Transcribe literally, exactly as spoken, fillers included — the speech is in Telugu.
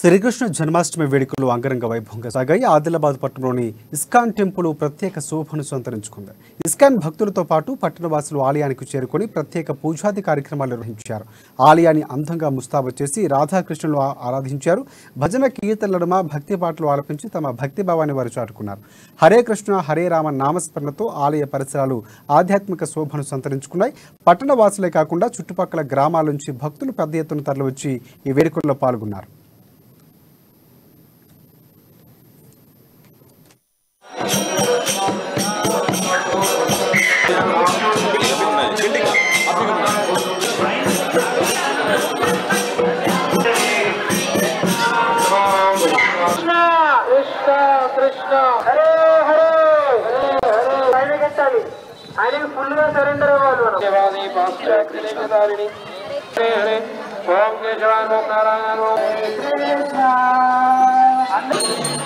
శ్రీకృష్ణ జన్మాష్టమి వేడుకలు అంగరంగ వైభవంగా సాగాయి। ఆదిలాబాద్ పట్టణంలోని ఇస్కాన్ టెంపుల్ ప్రత్యేక శోభను సంతరించుకుంది। ఇస్కాన్ భక్తులతో పాటు పట్టణవాసులు ఆలయానికి చేరుకొని ప్రత్యేక పూజాది కార్యక్రమాలు నిర్వహించారు। ఆలయాన్ని అందంగా ముస్తాబు చేసి రాధాకృష్ణులను ఆరాధించారు। భజన కీర్తనల నడుమ భక్తి పాటలు ఆలపించి తమ భక్తి భావాన్ని వారు చాటుకున్నారు। హరే కృష్ణ హరే రామ నామస్మరణతో ఆలయ పరిసరాలు ఆధ్యాత్మిక శోభను సంతరించుకున్నాయి। పట్టణవాసులే కాకుండా చుట్టుపక్కల గ్రామాల నుంచి భక్తులు పెద్ద ఎత్తున తరలివచ్చి ఈ వేడుకల్లో పాల్గొన్నారు। नारायण